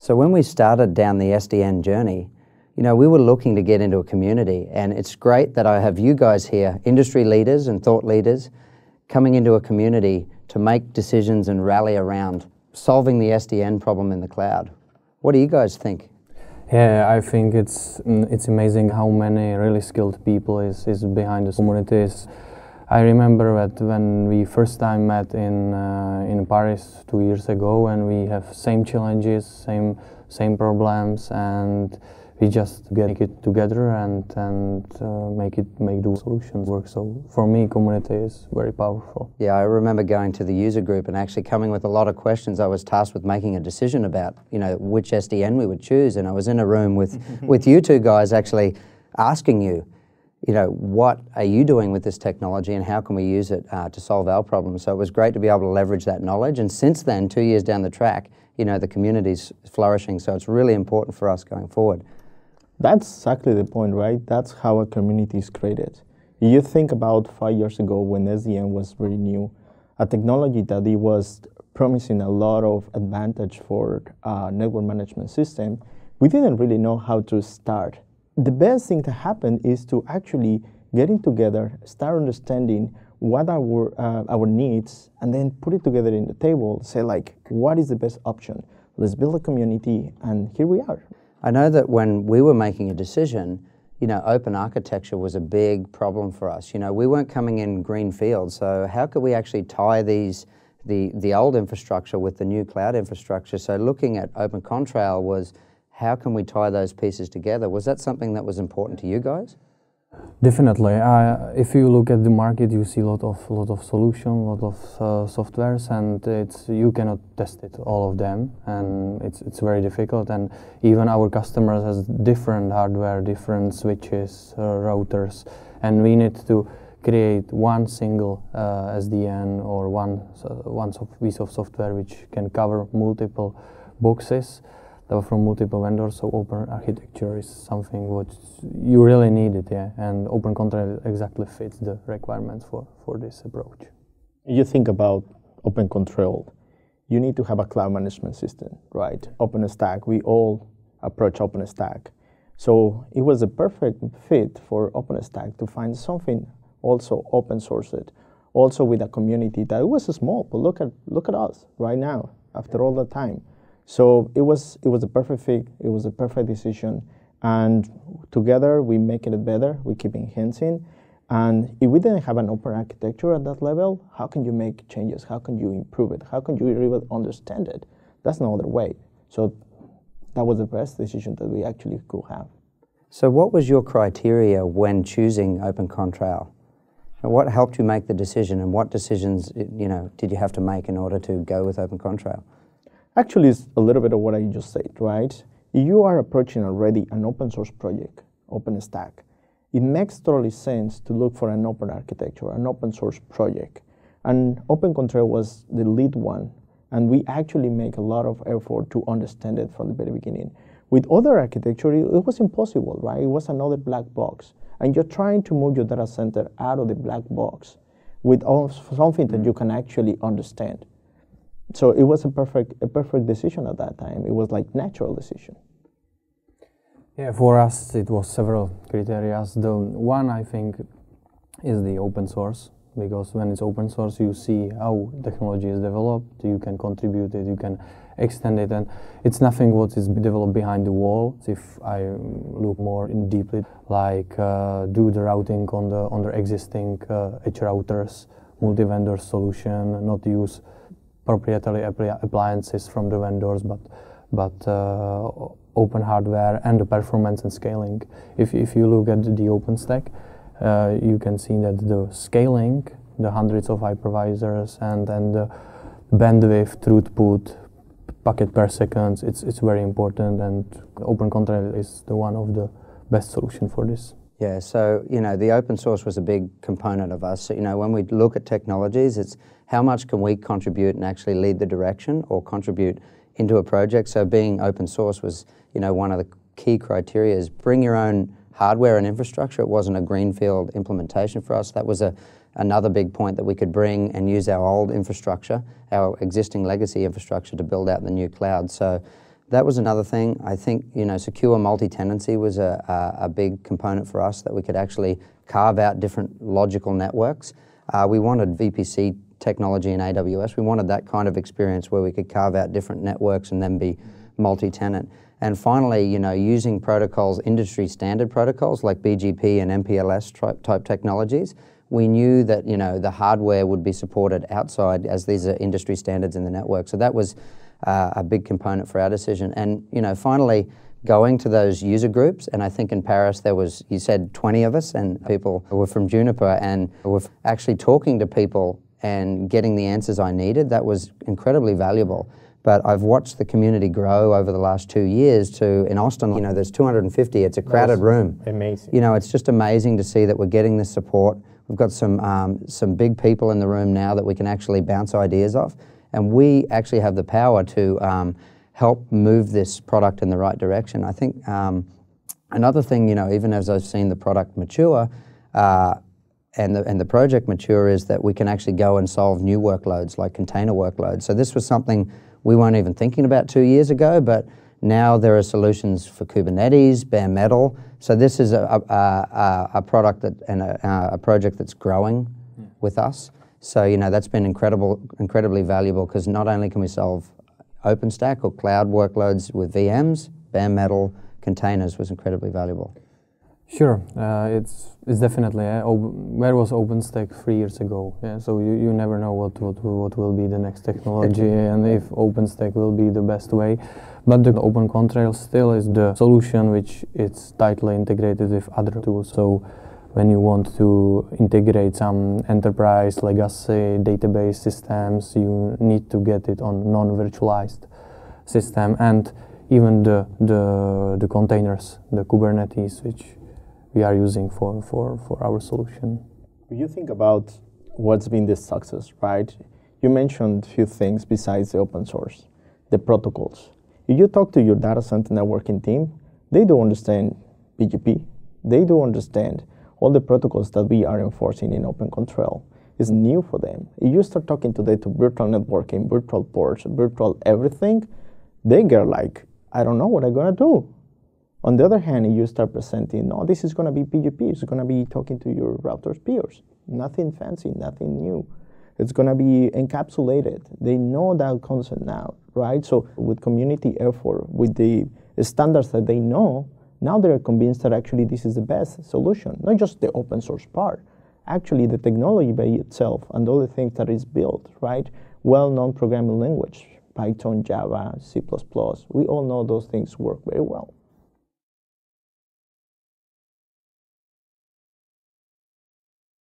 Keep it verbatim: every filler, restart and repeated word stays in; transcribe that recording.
So when we started down the S D N journey, you know, we were looking to get into a community, and it's great that I have you guys here, industry leaders and thought leaders, coming into a community to make decisions and rally around solving the S D N problem in the cloud. What do you guys think? Yeah, I think it's it's amazing how many really skilled people is, is behind the communities. I remember that when we first time met in uh, in Paris two years ago, and we have same challenges, same same problems, and we just get it together and and uh, make it make the solutions work. So for me, community is very powerful. Yeah, I remember going to the user group and actually coming with a lot of questions. I was tasked with making a decision about, you know, which S D N we would choose, and I was in a room with with you two guys actually asking you, you know, what are you doing with this technology and how can we use it uh, to solve our problems? So it was great to be able to leverage that knowledge. And since then, two years down the track, you know, the community's flourishing. So it's really important for us going forward. That's exactly the point, right? That's how a community is created. You think about five years ago when S D N was very new, a technology that it was promising a lot of advantage for uh, network management system, we didn't really know how to start. The best thing to happen is to actually getting together, start understanding what are our, uh, our needs, and then put it together in the table, say like, what is the best option? Let's build a community, and here we are. I know that when we were making a decision, you know, open architecture was a big problem for us. You know, we weren't coming in green fields, so how could we actually tie these, the, the old infrastructure with the new cloud infrastructure? So looking at OpenContrail was, how can we tie those pieces together? Was that something that was important to you guys? Definitely. Uh, if you look at the market, you see a lot of lot of solutions, lot of uh, softwares, and it's you cannot test it all of them, and it's it's very difficult. And even our customers has different hardware, different switches, uh, routers, and we need to create one single uh, S D N or one uh, one piece of software which can cover multiple boxes from multiple vendors. So open architecture is something what you really need it, yeah. And OpenContrail exactly fits the requirements for, for this approach. You think about OpenContrail, you need to have a cloud management system, right? OpenStack, we all approach OpenStack. So it was a perfect fit for OpenStack to find something also open sourced, also with a community that was small, but look at, look at us right now, after all the time. So it was it was a perfect fit, it was a perfect decision, and together we make it better, we keep enhancing, and if we didn't have an open architecture at that level, how can you make changes, how can you improve it, how can you really understand it? That's no other way. So that was the best decision that we actually could have. So what was your criteria when choosing OpenContrail? And what helped you make the decision, and what decisions, you know, did you have to make in order to go with OpenContrail? Actually, it's a little bit of what I just said, right? You are approaching already an open source project, OpenStack. It makes totally sense to look for an open architecture, an open source project. And OpenContrail was the lead one, and we actually make a lot of effort to understand it from the very beginning. With other architecture, it was impossible, right? It was another black box. And you're trying to move your data center out of the black box with something that you can actually understand. So it was a perfect, a perfect decision at that time. It was like natural decision. Yeah, for us it was several criteria. The one I think is the open source, because when it's open source, you see how technology is developed. You can contribute it, you can extend it, and it's nothing what is developed behind the wall. If I look more in deeply, like uh, do the routing on the on the existing uh, edge routers, multi-vendor solution, not use proprietary appliances from the vendors, but but uh, open hardware and the performance and scaling. If if you look at the OpenStack, uh, you can see that the scaling, the hundreds of hypervisors and and the bandwidth, throughput, packet per second, it's it's very important. And OpenContrail is the one of the best solution for this. Yeah, so, you know, the open source was a big component of us. So, you know, when we look at technologies, it's how much can we contribute and actually lead the direction or contribute into a project. So being open source was, you know, one of the key criteria is bring your own hardware and infrastructure. It wasn't a greenfield implementation for us. That was a, another big point that we could bring and use our old infrastructure, our existing legacy infrastructure to build out the new cloud. So that was another thing. I think, you know, secure multi-tenancy was a, a, a big component for us, that we could actually carve out different logical networks. Uh, we wanted V P C technology in A W S. We wanted that kind of experience where we could carve out different networks and then be multi-tenant. And finally, you know, using protocols, industry standard protocols like B G P and M P L S type technologies, we knew that, you know, the hardware would be supported outside, as these are industry standards in the network. So that was uh, a big component for our decision. And, you know, finally, going to those user groups, and I think in Paris there was, you said twenty of us, and people were from Juniper, and were actually talking to people and getting the answers I needed. That was incredibly valuable. But I've watched the community grow over the last two years to, in Austin, you know, there's two hundred fifty, it's a crowded room. Amazing. You know, it's just amazing to see that we're getting this support. We've got some, um, some big people in the room now that we can actually bounce ideas off. And we actually have the power to um, help move this product in the right direction. I think um, another thing, you know, even as I've seen the product mature, uh, And the, and the project mature, is that we can actually go and solve new workloads like container workloads. So this was something we weren't even thinking about two years ago, but now there are solutions for Kubernetes, bare metal. So this is a, a, a, a product that, and a, a project that's growing yeah. with us. So, you know, that's been incredible, incredibly valuable, because not only can we solve OpenStack or cloud workloads with V Ms, bare metal, containers was incredibly valuable. Sure, uh, it's it's definitely. Uh, where was OpenStack three years ago? Yeah, so you, you never know what what what will be the next technology and if OpenStack will be the best way. But the OpenContrail still is the solution, which it's tightly integrated with other tools. So when you want to integrate some enterprise legacy database systems, you need to get it on non-virtualized system, and even the the the containers, the Kubernetes, which we are using for, for, for our solution. When you think about what's been the success, right? You mentioned a few things besides the open source, the protocols. If you talk to your data center networking team, they do understand B G P. They do understand all the protocols that we are enforcing in OpenContrail. It's new for them. If you start talking today to virtual networking, virtual ports, virtual everything, they get like, I don't know what I'm gonna do. On the other hand, you start presenting, no, this is going to be B G P. It's going to be talking to your router's peers. Nothing fancy, nothing new. It's going to be encapsulated. They know that concept now, right? So with community effort, with the standards that they know, now they're convinced that actually this is the best solution, not just the open source part. Actually, the technology by itself and all the things that is built, right? Well-known programming language, Python, Java, C plus plus. We all know those things work very well.